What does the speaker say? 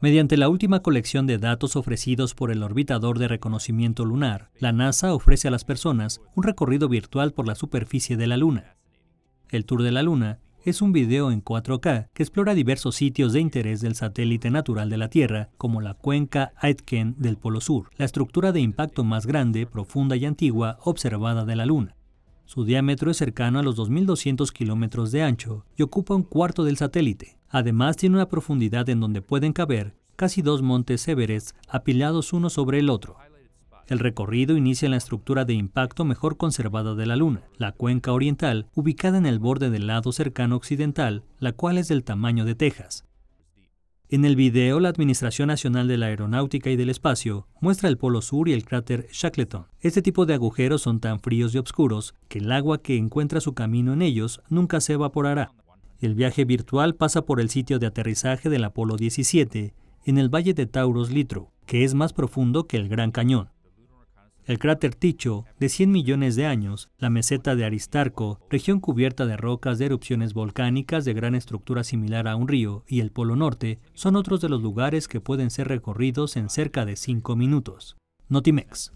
Mediante la última colección de datos ofrecidos por el Orbitador de Reconocimiento Lunar, la NASA ofrece a las personas un recorrido virtual por la superficie de la Luna. El Tour de la Luna es un video en 4K que explora diversos sitios de interés del satélite natural de la Tierra, como la cuenca Aitken del Polo Sur, la estructura de impacto más grande, profunda y antigua observada de la Luna. Su diámetro es cercano a los 2.200 kilómetros de ancho y ocupa un cuarto del satélite. Además, tiene una profundidad en donde pueden caber casi dos montes Everest apilados uno sobre el otro. El recorrido inicia en la estructura de impacto mejor conservada de la Luna, la cuenca oriental, ubicada en el borde del lado cercano occidental, la cual es del tamaño de Texas. En el video, la Administración Nacional de la Aeronáutica y del Espacio muestra el Polo Sur y el cráter Shackleton. Este tipo de agujeros son tan fríos y oscuros que el agua que encuentra su camino en ellos nunca se evaporará. El viaje virtual pasa por el sitio de aterrizaje del Apollo 17 en el valle de Taurus-Littrow, que es más profundo que el Gran Cañón. El cráter Tycho, de 100 millones de años, la meseta de Aristarco, región cubierta de rocas de erupciones volcánicas de gran estructura similar a un río, y el Polo Norte son otros de los lugares que pueden ser recorridos en cerca de 5 minutos. Notimex.